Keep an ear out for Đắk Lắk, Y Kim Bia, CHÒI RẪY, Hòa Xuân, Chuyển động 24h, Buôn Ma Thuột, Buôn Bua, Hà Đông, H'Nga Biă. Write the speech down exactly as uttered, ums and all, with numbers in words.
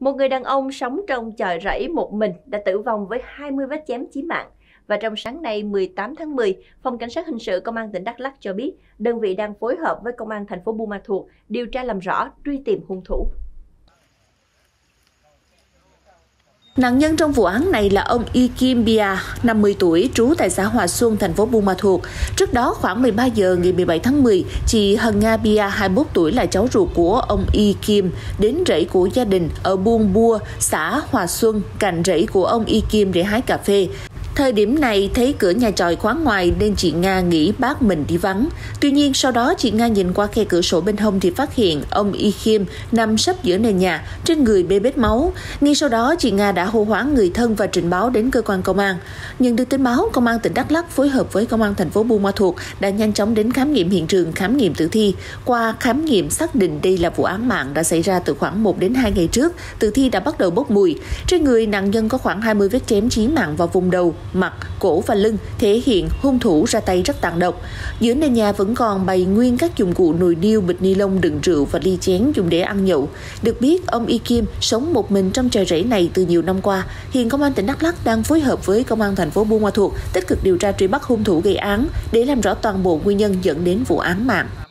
Một người đàn ông sống trong chòi rẫy một mình đã tử vong với hai mươi vết chém chí mạng. Và trong sáng nay mười tám tháng mười, Phòng Cảnh sát Hình sự Công an tỉnh Đắk Lắk cho biết đơn vị đang phối hợp với Công an thành phố Buôn Ma Thuột điều tra làm rõ, truy tìm hung thủ. Nạn nhân trong vụ án này là ông Y Kim Bia, năm mươi tuổi, trú tại xã Hòa Xuân, thành phố Buôn Ma Thuột. Trước đó khoảng mười ba giờ ngày mười bảy tháng mười, chị H'Nga Biă, hai mươi mốt tuổi, là cháu ruột của ông Y Kim, đến rẫy của gia đình ở Buôn Bua, xã Hòa Xuân, cạnh rẫy của ông Y Kim để hái cà phê. Thời điểm này thấy cửa nhà chòi khóa ngoài nên chị Nga nghĩ bác mình đi vắng. Tuy nhiên sau đó chị Nga nhìn qua khe cửa sổ bên hông thì phát hiện ông Y Kim nằm sấp giữa nền nhà, trên người bê bết máu. Ngay sau đó chị Nga đã hô hoán người thân và trình báo đến cơ quan công an. Nhận được tin báo, Công an tỉnh Đắk Lắk phối hợp với Công an thành phố Buôn Ma Thuột đã nhanh chóng đến khám nghiệm hiện trường, khám nghiệm tử thi. Qua khám nghiệm xác định đây là vụ án mạng đã xảy ra từ khoảng một đến hai ngày trước. Tử thi đã bắt đầu bốc mùi. Trên người nạn nhân có khoảng hai mươi vết chém chí mạng vào vùng đầu, mặt, cổ và lưng, thể hiện hung thủ ra tay rất tàn độc. Dưới nền nhà vẫn còn bày nguyên các dụng cụ nồi niêu, bịch ni lông đựng rượu và ly chén dùng để ăn nhậu. Được biết, ông Y Kim sống một mình trong trại rẫy này từ nhiều năm qua. Hiện Công an tỉnh Đắk Lắk đang phối hợp với Công an thành phố Buôn Ma Thuột tích cực điều tra truy bắt hung thủ gây án để làm rõ toàn bộ nguyên nhân dẫn đến vụ án mạng.